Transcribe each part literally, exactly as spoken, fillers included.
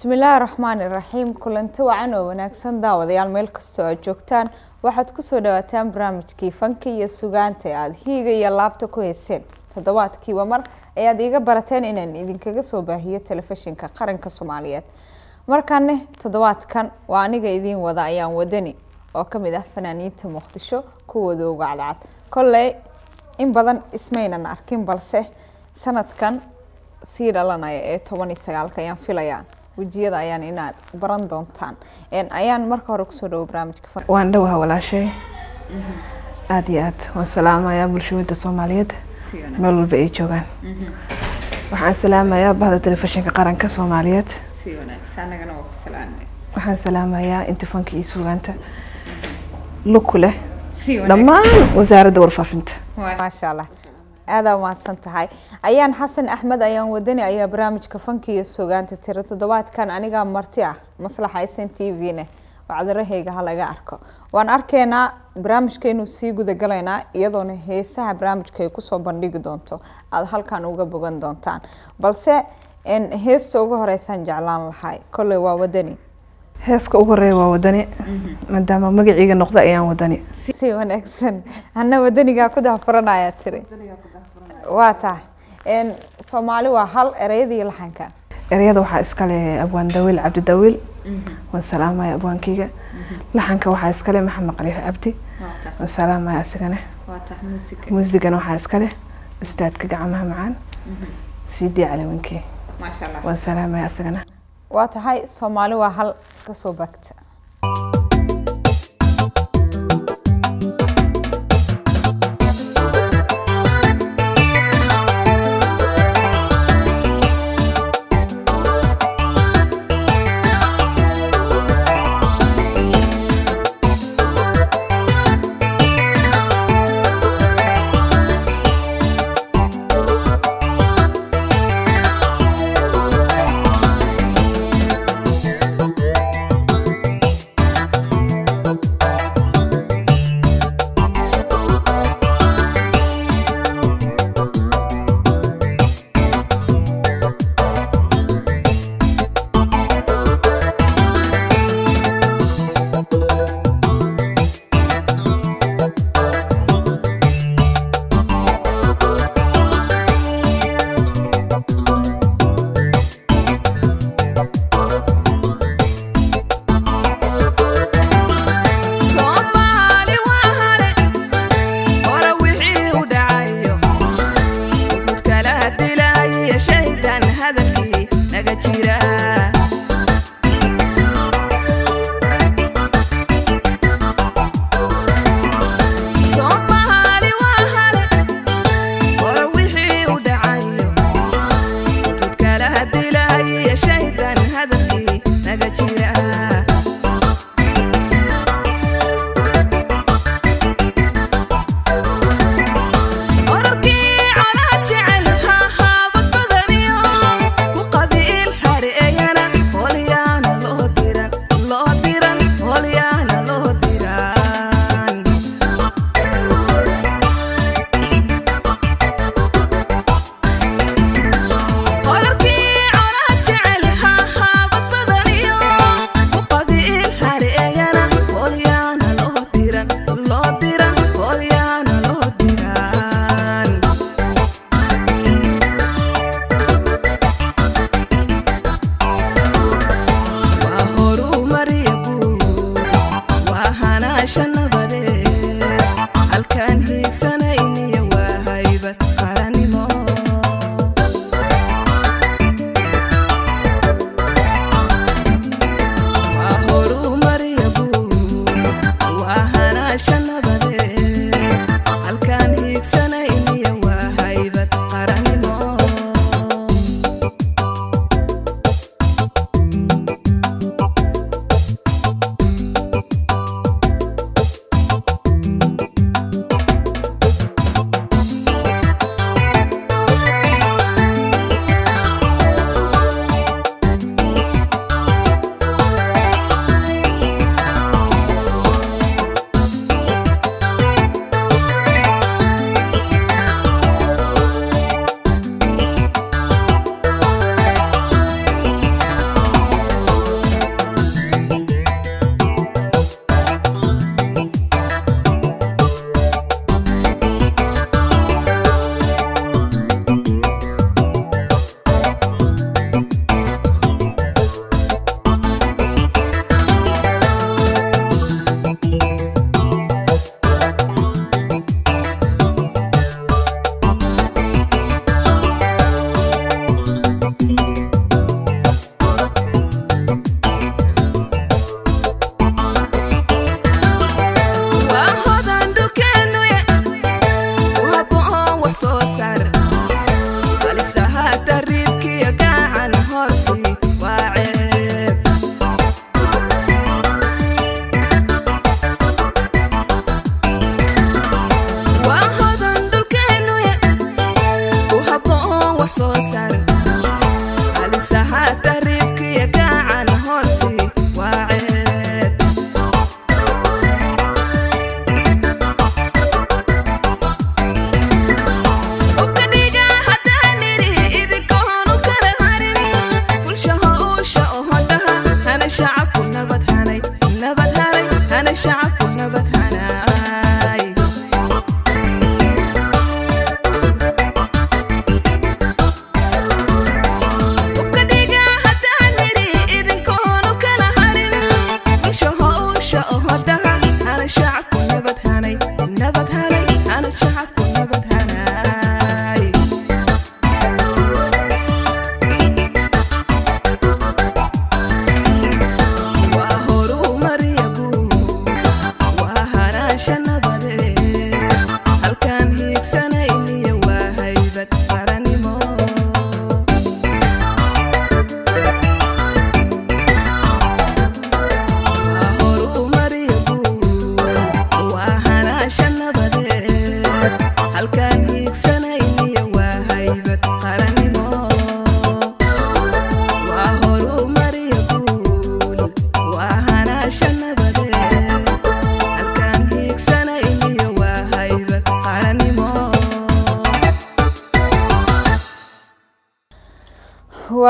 بسم الله الرحمن الرحيم كلنتو وعنو وناكسان داوديال ميلكستو اجوكتان waxaad kusoo dhawaataan barnaamijkii fanka iyo sugaanta aad hiiga iyo laabta ku heeseen toddobaadkii mar ayaad iga barateen inaan idinkaga soo baahiyo telefishinka qaranka Soomaaliyeed markaanne toddobaadkan waa aniga idin wada ayaan wadani oo kamid ah fanaaniinta Muqdisho kuwooda ugu cadcad kolley in badan ismeynan arkin balse sanadkan sii dhalanaya ee toban iyo sagaal ayaan filayaa وجيدا أيان إناد براندون تان، إن أيان مركه ركسرو برامج كفر. واندوها ولا شيء. أديات والسلام يا بلشوي الصوماليات. ملول بيجوا عن. وحن سلام يا بعض التلفزيون كقرن كصوماليات. سيونا. سأنا جنوب السلام. وحن سلام يا أنت فانك يسوع أنت. لكله. سيونا. لما وزارة دور فافنت. ما شاء الله. هذا ما تصنت هاي أيان حسن أحمد أيان ودني أي برامج كفنكي يسوع أنت ترى تدوات كان أنا جام مرتاح مصلحة إسن تيفينه وعذر رهيج هلا جاركو وأنا أركينا برامج كانوا سيجو دجلنا يدونه هي سه برامج كيكوسو بندق دانتو الحال كانوا جبوجن دانتان بس إن هي سوقه رئيسان جعلان الحي كله وودني هي سوقه رئي وودني مدام ما جيجي نقطة أيان ودني سيون أحسن أنا ودني جاكده فرنا يا ترى واتا إن سومالي وحال إريدي الحنكا إريدو حاسكالي أبوان دويل عبد دويل والسلام يا أبوان كيجا الحنكا وحاسكالي محمد قليف عبدي والسلام يا سجنة موسيقى وحاسكالي أستاذ كجعمها معان سيدي علي وينكي ما شاء الله والسلام يا سجنة واتا هاي سومالي وحال كسوبكت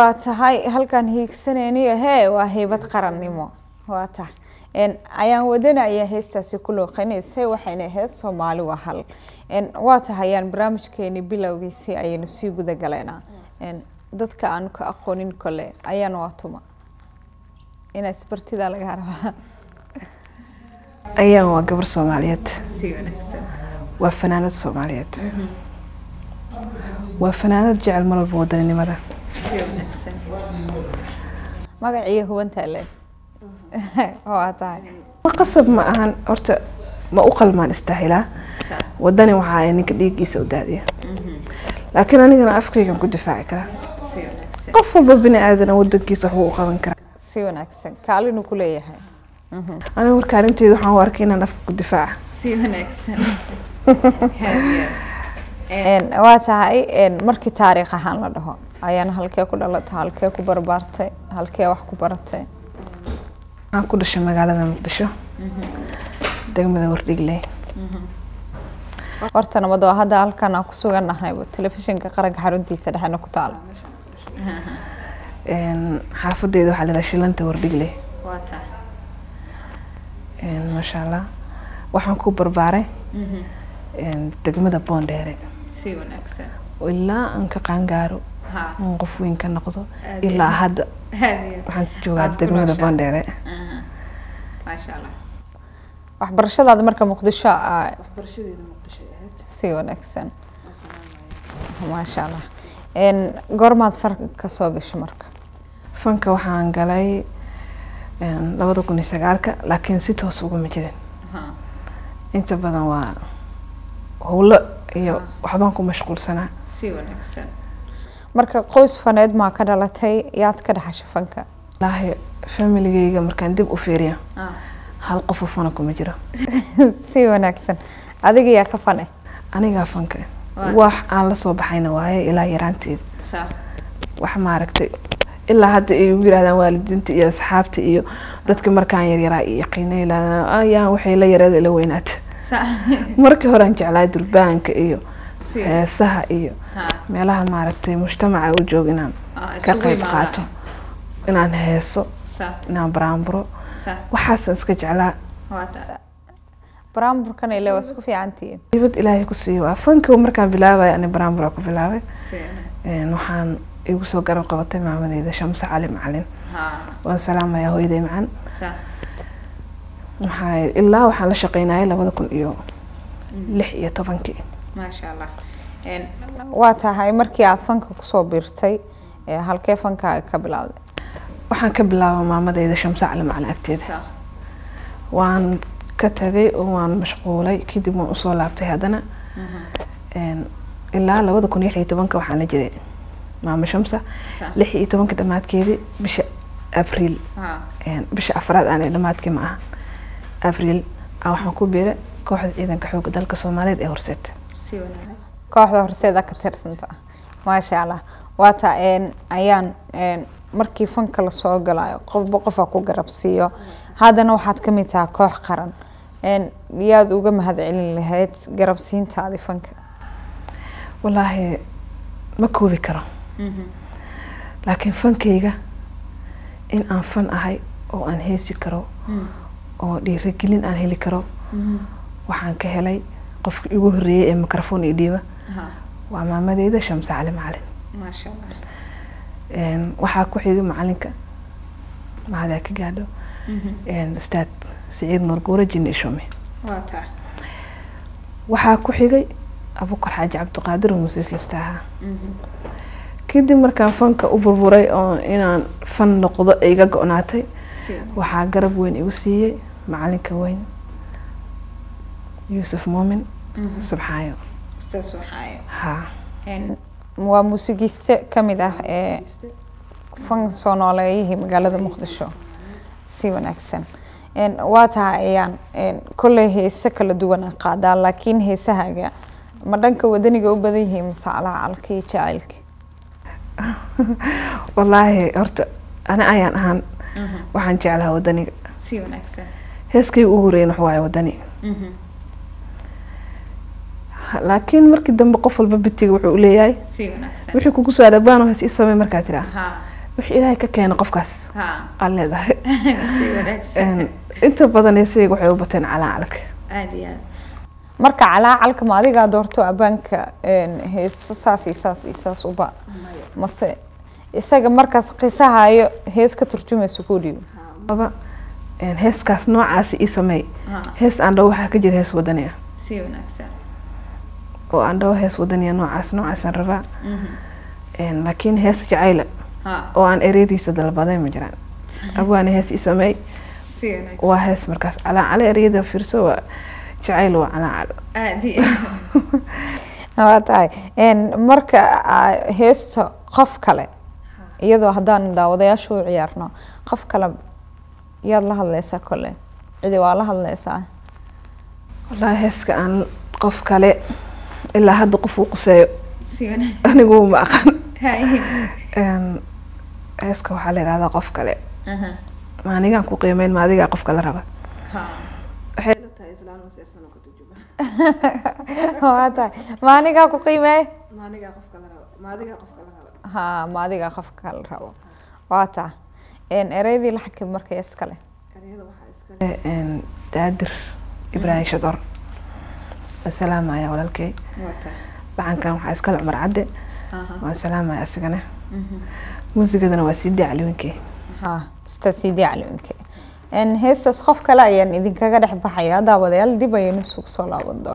واتهاي هل كان هيك سنيني هاي وهيبت قرني ما واتها إن أيام ودنا يهست سكولو خنيس هاي وحنا هست ومالو وحل إن واتها يان برامج كيني بلاويس هاي نسيبو دجالنا إن ضد كأنك أخونين كله أيام واتوما إن أسبرتي دالك هربا أيام وقبر صوماليات وفنانة صوماليات وفنانة جعل مرة بودن إني ماذا ما قاعيه هو أنت اللي هو تعال ما قصب معهن أرت ما أقل ما نستاهله ودني وحاي إنك ديك يسودادية لكن أنا كنا أفكر كم كنت فاكرة قفل ببني آدم ودك يصحو قرن كرا سيون أكسن قالوا إنه كله يحيي أنا أقول كارين تيجي حن واركين أنا أفكر الدفاع سيون أكسن إن واتعي إن مركي تاريخ حن لده أيان هالكيا كله هالكيا كبر بارتة هالكيا وح كبرتة أنا كل شيء مقالة مقدشة دعم ذا ورديك لي ورتنا ما ده هذا هالكان أقصوه نحن بالتلفزيون كقرق حرودي سده حنا كتال إن حافظ يدو حل رشيلان تورديك لي إن ما شاء الله وحن كبر بارة إن دعم ذا بون دهري سيون أكسر ولا أنك قانجارو مقفوين كان نقصه إلا هذا وحنجواد دقمنا بانديره ما شاء الله وحبرشة هذا مركب مقدشة وحبرشة هذا مقدشة سيون أكسن ما شاء الله إن قرمات فرق كسوق الشمرك فنك وحان قلي إن لو تكون يسقالك لكن سيتها سوق مجرين أنت بدنا و هو لا هي وحضنكم مشغول سنة سيون أكسن marka qoys faneed ma ka dhalatay yaad ka dhaxashay fanka laahay familygeyga markaan dib u fiiriyo hal qof oo fana kuma jiro si wanaagsan adiga yaa ka fanay aniga fanka wax aan la soo baxayna waaye ilaa yaraanteed sax wax ma aragtay ilaa hadda ay u yiraahdaan waalidinta iyo asxaabta iyo dadka markaan yar yaraa yaqiinay ilaa ayaan waxay la yaraaday la weynaat sax markii hore aan jeclaa durbaanka iyo saha iyo meelaha maaragtay mujtamaca uu joogina ka qayb qaato inaan heeso inaan braambro waxaas iska jeclaa waata braambro kan ilaa waa isku fiicantiin ibad ilaahay ku siiyo fanka markaan bilaabay aan braambro ku bilaabay een waxaan igu soo garab qabatay maamadeyda Shamsa Cali Macalin waan salaamayaa hooyaday macaan maxay ilaa waxaan la shaqeynayay laba kun iyo lix iyo toban ما شاء الله. إن وقتها هاي مركي عفنك كصوبيرتي هالكيفنك كبلاوي. وحن كبلاوي مع مدى إذا شمس علم على أكتيد. وعن كتري وعن مشغولة كده من أصول عبتي هذانا. إن إلا لو بدك نيجي تبانك وحن نجري مع مشمسة. لحي تبانك دمعت كده بش أبريل. إن بش أفراد أنا دمعت كي معها أبريل أو حنكون بيرة كواحد إذا كحوك دلك صوماليد أورست. kooxda horseeda ka tirsantaa ma sha Allah waata in ayaan markii fanka la soo galaayo qof qof ku garabsiyo hadana waxaad ka mid tahay koox qaran in yaad uga mahadcelin lahayd garabsiintaada fanka wallahi ma koobi karo laakiin fankayga in aan fan ahay oo aan heesi karo oo dhiirigelin aan heli karo waxaan ka helay قف يجهري الميكروفون يديبه وماما ديدا شمس على معلن ما شاء الله وحاكو حيجي معلنك مع ذاك قاعدو الأستاذ سعيد مرقورة جني شومي واضح وحاكو حيجي أبو كرحاج عبد القادر وموسيقى استاها كده مركان فنك أوفر فوري أو إن فن نقض إيجا قناتي وحاجرب وين يوسيه معلنك وين يوسف مؤمن سبحانه استاذ سبحانه ها ان مو موسيقيست كميده فانكشناليه مغالده مقدشو سي وناكسن ان واتها ايان ان كل هيسه كلا دوان قادا لكن هيسهاغا ما دنك ودنيغا u badan yahay masala alkii jailki والله horta ana ayaan ahan waxaan jeclahay wadaniga سي وناكسن heeskii ugu horeeyay wax waay wadani لكن مركي دم بقفل ببتي وحولي وحكو كسو هذا بانو هسي السماء مركاتي لها وحي إلهي كاكينا قفكاس على هذا أنت بدنا يسيق وحي وبتن على علك عادي مركا على علك ما ديجا دورتو أبانك إن هي ساسي ساسي ساس وبا مس يساق مركز قيسها هي هيس كترجمة سكوليو بابا إن هيس كاس نوع عسى إسماي هيس عنده حاجة جري هيس ودنيا سيون أكثر وعنده هيس ودنيا نوع عس نوع عسن ربع إن لكن هيس جعيلة وعن أريد يسدل بعدين مجران أبو أنا هيس إسماي وهيس مركز على على أريد فرسوا جعيلوا على على عادي هواي إن مركا هيس قف كله يدو هدان دا وده يشوع يارنا قف كله يلا هالليسا كله إذا والله هالليسا والله هيس كأن قف كله إلا هاد قفو قسي أنا قوم أخن إن هيس كوحلي هذا قف كله ما نيجان كوقيمين ما ذيك قف كله ربع حلو تايز لانو سيرسنا كتجوبه هواي تاي ما نيجان كوقيمين ما نيجان قف كله ما ذيك قف كله ها ماديجا خفكال روا واتا إن أريدي لحكي مركي إسكاله أريدي واحد إسكاله إن تقدر إبراهيم شدر السلام يا ولا الكي واتا بعن كان واحد إسكال عمر عدي والسلام يا إسكانه موسيقى ده نواسيدي عليونكي ها استسيدي عليونكي إن هسه خفكلا يعني إذا كذا رح بحياة ده وديال دي بينو سوق صلاة وده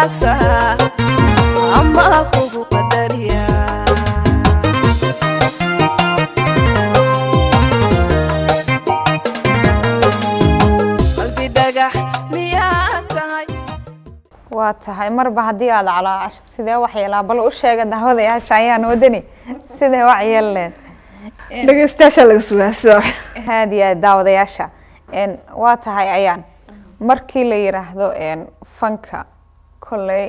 sasa ama kuhu kadaria albidaga miyaatay waatahay mar bahdi ala ala ash sidee wax yeelaa bal u sheega dahwadayaashayaan wadani sidee wax yeeleen dhageystayaasha lagu sugaasoo haadiya dawadayaasha een waatahay ayaan markii la yiraahdo een fanka kolay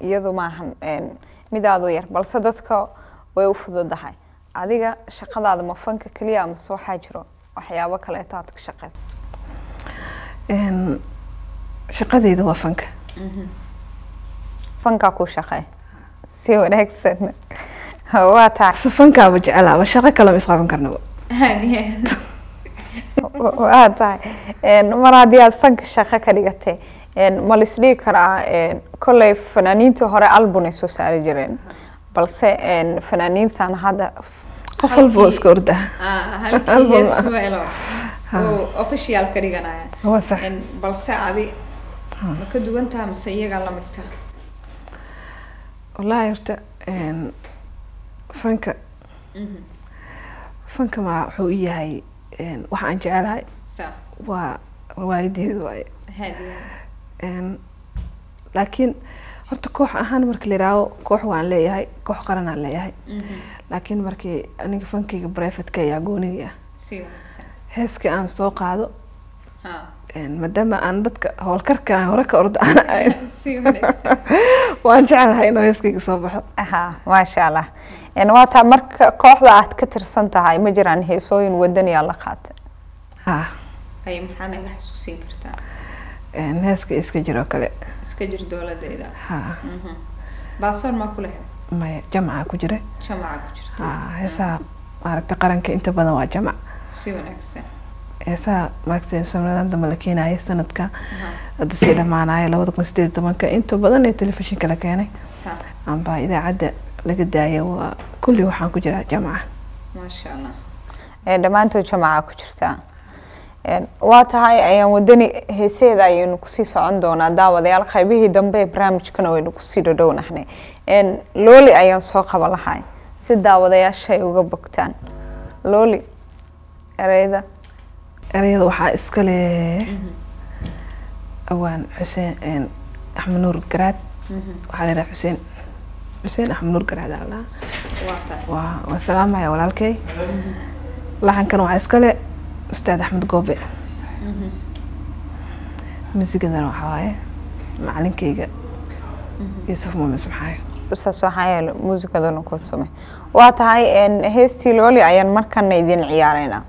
iyadu maahan een midaadu yar balse dadka way u fududahay adiga shaqadaada ma fanka kaliya ama soo xajiro waxyaabo kale taad ka shaqeysto een shaqadaydu waa fanka fanka ku shaqay si wanaagsan waa taa fanka wajacala shaqa kale ma isqaadan karnaba waa taa een maradiyaad fanka shaqa ka dhigatay een malisli kara een kolay fanaaniinta hore album ay soo saari jireen balse een fanaaniintan hada qofal voice korda ah halkii su'aalo oo official ka dhiganaya waa sax een balse adi ma ka duwan tahay mise iyaga la mid tahay wallahi horta een fanka fanka ma wuxuu yahay een waxa aan jecelahay sax waa waayideed way een laakiin horta koox ahaan markii leeyahay koox waan leeyahay koox qaran aan leeyahay laakiin markii aniga fankayga private ka ayaa gooniga ah si sax heeska aan soo qaado ha een madama aan dadka howlkarka hore ka orda aan si waan jecelahay inuu heeskiga soo baxo aha ma sha Allah een waata marka kooxda aad ka tirsan tahay ma jiraan heesooyin wadani ah la qaatay ha ay maxaan iga xasuusin kartaa een heeska iska jiro kale iska jir dowladeeda ha baasoon ma ku leeyahay ma jamca ku jira jamca ku jirta ha heesa aragta qaranka inta badan waa jamca si wanaagsan heesa markii sanadanda malakiinay sanadka hada si dhamaanay laba kun iyo siddeed iyo toban ka inta badan ee telefishinka la keenay sax aan baa idaacada laga daayay waa kulli waxaan ku jiraa jamca ma sha Allah ee dhamaantood jamca ku jirta een waatahay ayaan wadani heeseeda ayaan ku sii socon doonaa daawadayaal qaybihii dambe barnaamijkana way ku sii dhadhownahay een looli ayaan soo qaban lahayn si daawadayaasha ay uga bogtaan looli ereyda ereyda waxa iska leh awaan xuseen een axmed nuur garaad waxa la yiraahdaa xuseen xuseen axmed nuur garaad allah waa waa salaamaya walaalkay lahankan waxa iska leh أستاذ أحمد قوبي مزيجنا وحاي معلن كيجا يوسف مو مسمحاي أستاذ سوحاي المزيجنا نقصهم وعطاي إن هستي لولي عين مركنا يدين عيارنا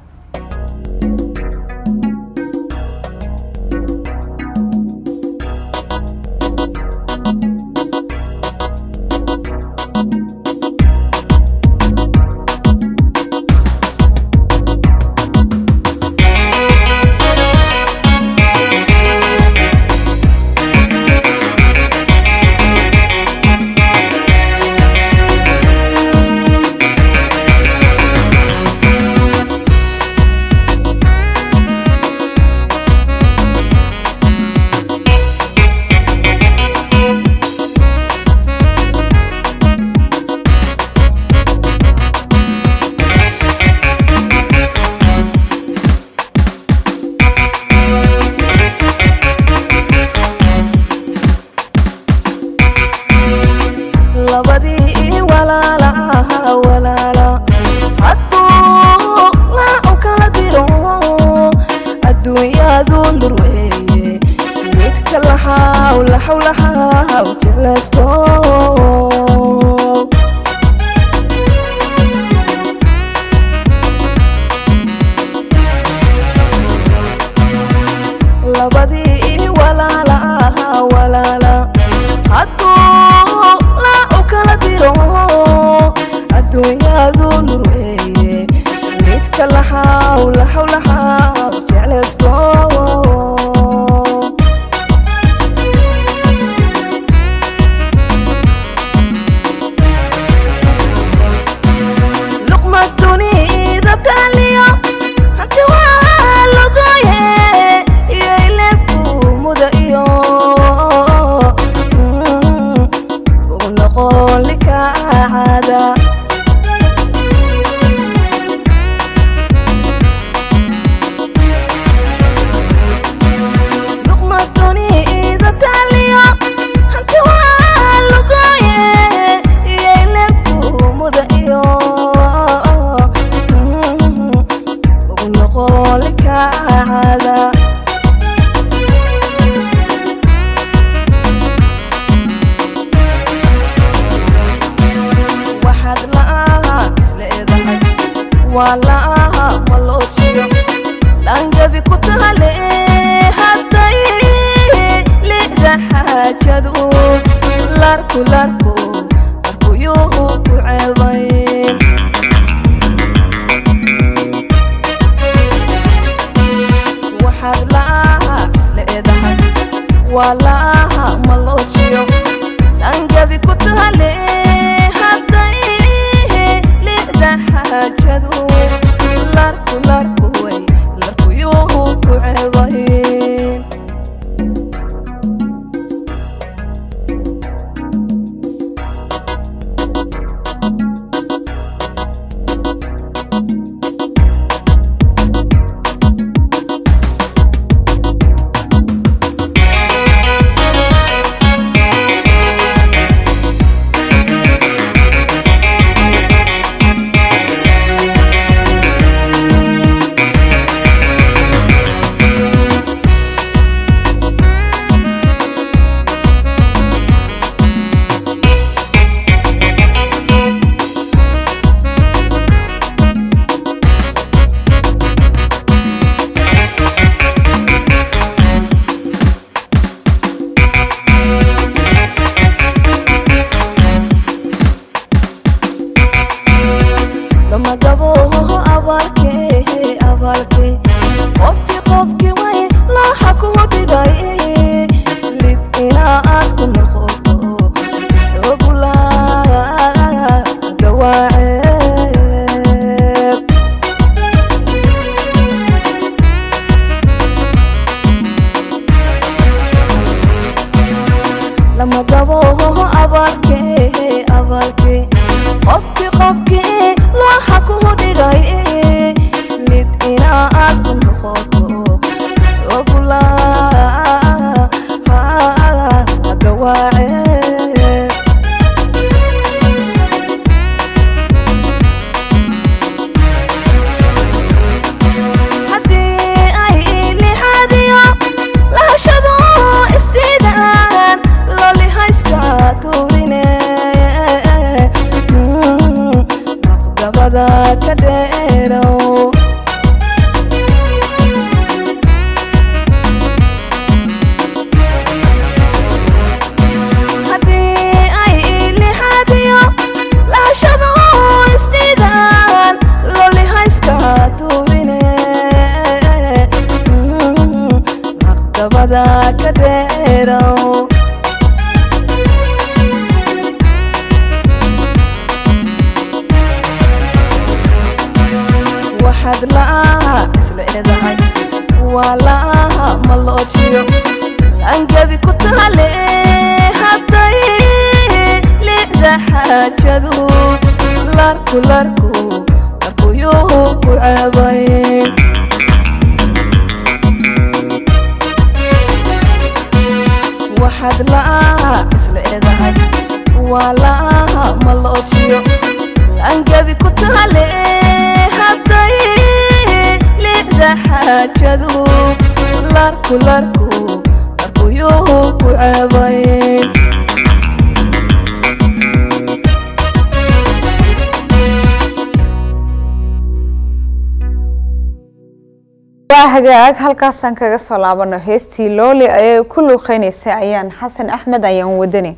halkaas aan kaga soo laabano heestii looli ay kullu qeynaysa ayaan Xasan Axmed ayaan wadani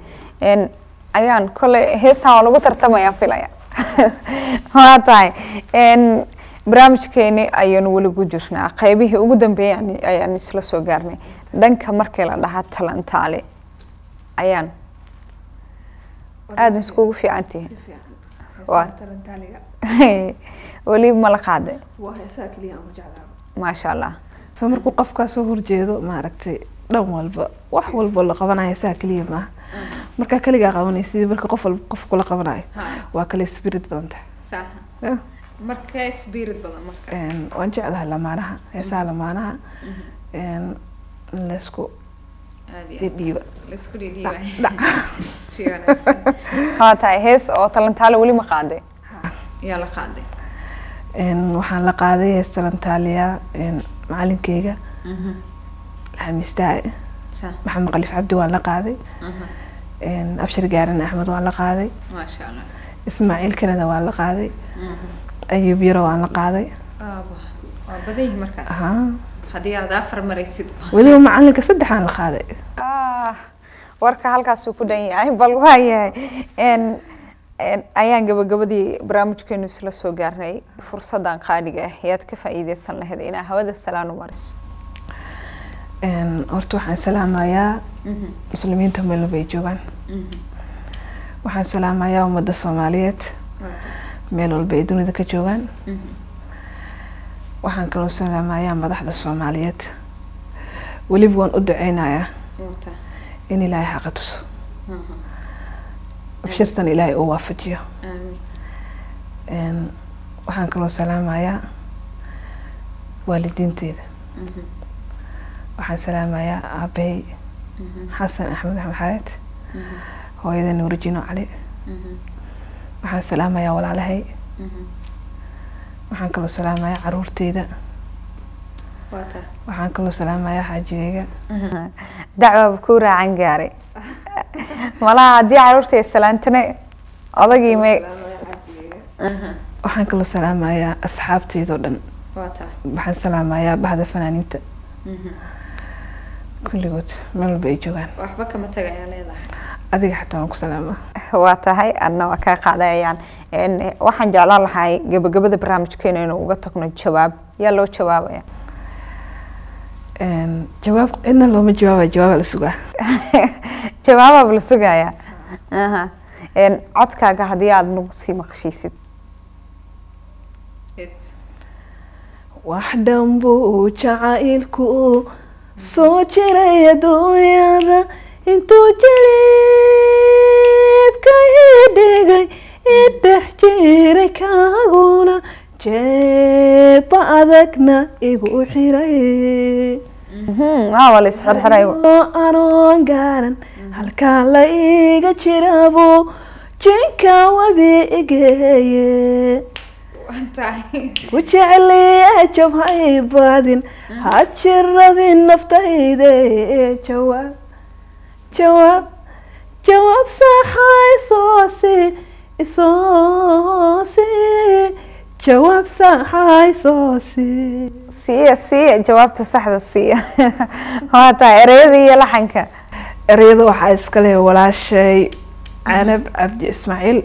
in ayaan kale heesaa lagu tartamaya filaya haatay in barnaamijkeeni ayaan wali ugu jirnaa qaybihii ugu dambeeyay ayaan isla soo gaarnay dhanka markii la dhaha talentaale ayaan aad isku fiicantii waa talentaale wali ma la qaade waa heesaa kaliya aan jeclahay ما شاء الله. سمر قفقة سهر جيدو ما ركتي دوم والب وح والب ولا قبناي ساكليه ما مركا كلي قاوني سيد مركا قفل قف كل قبناي وأكل سبيرت بلنته. صح. مركا سبيرت بلن مركا. إن وانجع لها لمانها يسال لمانها إن لسكو. لبيبة. لسكو لبيبة. لا. سيرنا. ها تايهس أو تلنتالي ولي مقادي. يلا قادي. إن وحن لقاعدة يستلم تاليا إن معلم كيجا الحميستاء محمد قليف عبد وان لقاعدة إن أبشر جارنا أحمد وان لقاعدة ما شاء الله إسماعيل كندا وان لقاعدة أيوب يرو عن القاضي. آه بديه مركز. آه. هدي أضافر مريسيد. واليوم معلق صدق عن القاضي. آه ورك حلقة سوكودية أي بالواي إن إن أيام قبل قبل دي برامج كانوا سلا سوقرني فرصة دان خارجة حيات كفائدة السنة هذه إن هذا السلام ومارس. إن أرتوح عن سلامة يا مسلمين تملوا بيجوان. وحن سلامة يا ومدة الصومالية. ميلو البيدون ذاك جوان. وحن كلو سلامة يا مدحد الصومالية. وليفون أدعينا يا. إن إلهي حقتوس. بشرتن إلهي أوافجيا. إن وحن كلو سلامة يا والدين تيد. وحن سلامة يا أبي حسن أحمد محمد حارث. هو إذا نورجينو عليه. وحن سلامة يا ولا عليه. وحن كلو سلامة يا عرور تيدا. وحن كلو سلامة يا حاجيجا. دعوة بكورة عن جاري. والله دي عرور تي سلامتنا. الله يمي. وحن كلو سلامة يا أصحاب تيدودن. وحن سلامة يا بعد فنانين ت. كل جود ملو بيجوان. وحبك ما تجي عليه ضحك. أديك حتى معك سلامة. هو تهاي أنه كقاعدة يعني إن واحد جعل هاي قبل قبل برامج كنا إنه وقتكنا الشباب يلا الشباب يعني. إن جواب إن اللهم جواب جواب السجع. جواب بالسجع يا. أها إن عطك كهدية إنه سي مخشيسد. واحدة مبو شعائلكو صوتي ريدو يا ذا انتو جليف كهدقي الدحجيرك أقولا جيب أذكنا إيقو حيري أولي سحر حري أرون قارن هالكان لإيقا جرابو جنكا وبيقايا وجعلي أجب هاي بادن هاتشربين نفتاي دي جواب جواب جواب صحاي صوصي صوصي جواب صحاي صوصي سيا سيا جوابت صح السيا هاتا ريضي لحنك ريضي وحاسكلي ولا شيء عنب عبد إسماعيل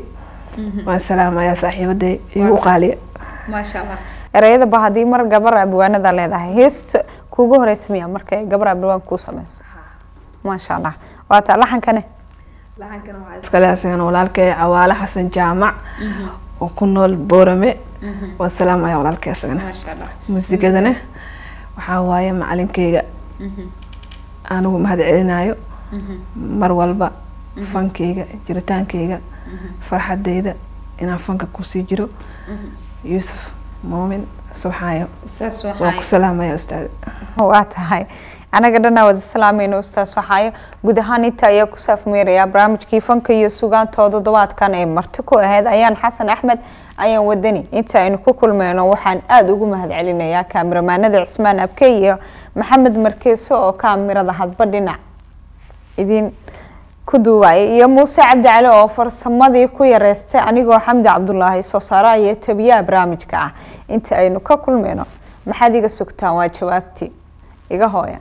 مع السلامة يا صاحبتي وقالي ما شاء الله ريضي بهدي مر قبر عبوانة ذا ليدا هيست كوجو رسمية مر قبر عبوان كوسمس ما شاء الله وأتى لحن كنه لحن كنه عايز كلا سين ولالك عوالة حسن جامع وكنا البورمة والسلام يا ولالك سين ما شاء الله موسيقى دنه وحواي معلم كيجا أنا ومهد عينايو مروالبا فن كيجا جرتان كيجا فرحة ديدا إن فن كوسي جرو يوسف مؤمن سبحانه وسلام يا أستاذ وأتى أنا قدرنا ود السلام إنه أستاذ وحاي جدهاني تايا كوسف ميريا برامج كيفن كي سوقان تاضو دوات كان أي مرتكو هذا أيان حسن أحمد أيان ودني أنت إنه كل ما نوحن أدوجو مهد علينا يا كاميرا ما ندع اسمان أبكي محمد مركيسو كاميرا ضحض بدينا إذن كدوا يا موسى عبد علي أوفر صمدي كوي رست أنا جو حمد عبد الله صصراي تبيا برامج كا أنت إنه كل ما محدي جسكتان واجوابتي إجا هاي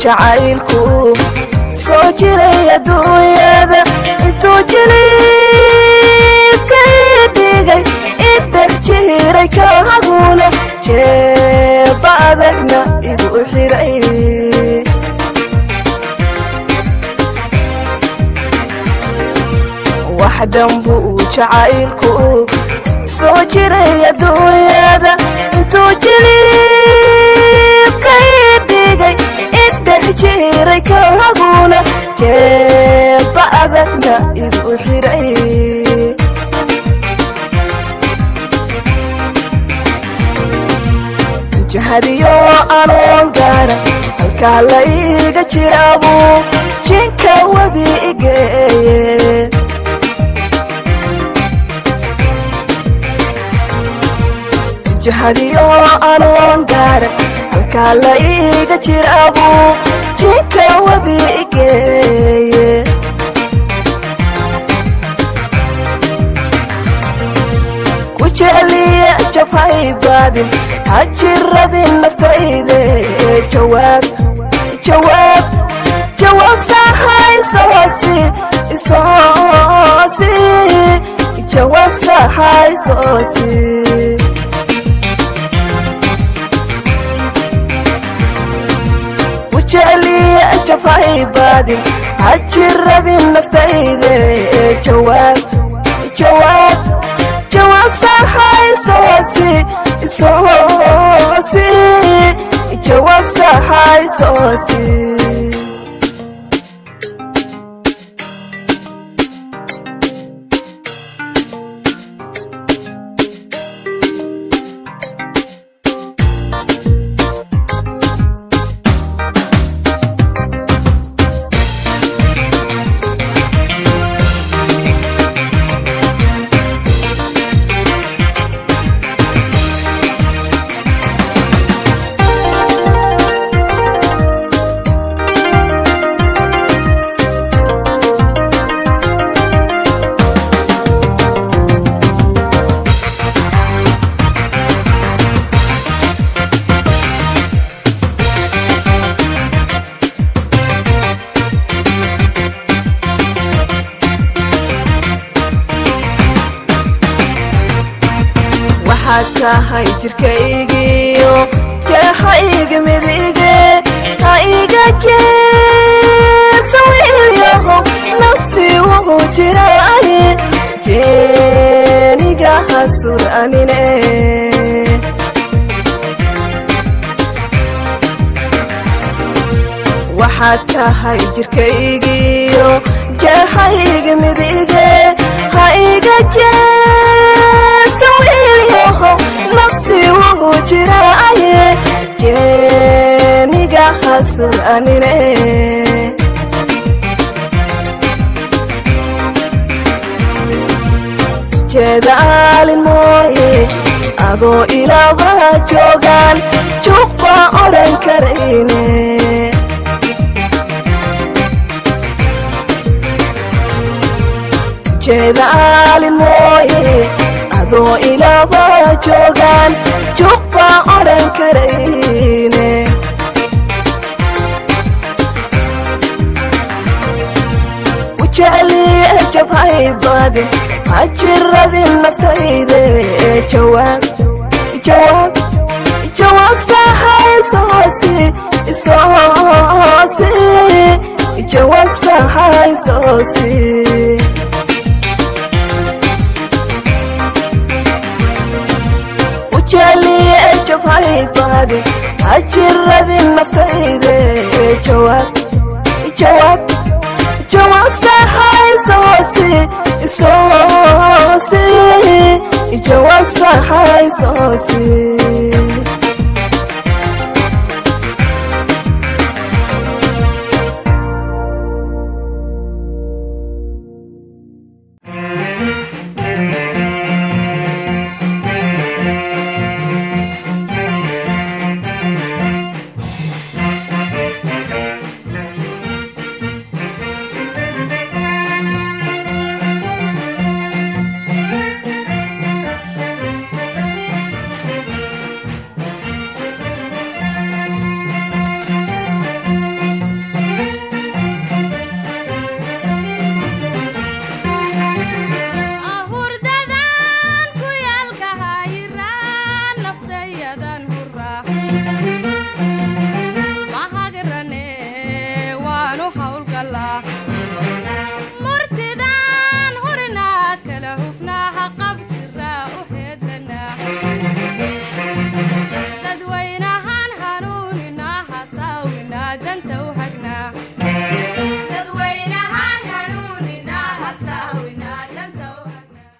جعيلكو سوجري يدويا ذا انتو جليب كيديقي التفجيري كهقولة جيب بعضنا إدو حيري دنبو جعيلكو سوجري يا دويا دا توجري كيديجي الدهجيري كهجونا جاب عذبنا يبقى حري جهديو ألونجارا الكالي جترابو جنكا وبيجي جهديو ألونجارا الكالي جترابو جنكا وبيجي كوشالي جفاي بادل هجربين مفتوحيدي جواب جواب جواب صحاي صوصي صوصي جواب صحاي صوصي وجعلي جفاي بادل هجربين مفتوحيدي جواب جواب جواب صحاي صوصي صوصي جواب صحاي صوصي هاي تركيجي كحيج مديجي هايجا سوي لهم نفسي وهو جراي جيني جاها سرانيني وحتى هاي تركيجي كحيج مديجي هايجا سوي لهم نفسي وهو جراي جيني جاها سرانيني جدال موي أضو إلى وجوغان جوبا أوران كريني جدال موي أضو إلى وجوغان جوبا أوران كريني وجعلي أجب هاي بادي هجربين مفتوحيدي جواب جواب جواب صحاي صوصي صوصي جواب صحاي صوصي وجعلي أجب هاي بادي هجربين مفتوحيدي جواب جواب جواب صحاي صوصي صوصي جواب صحاي صوصي.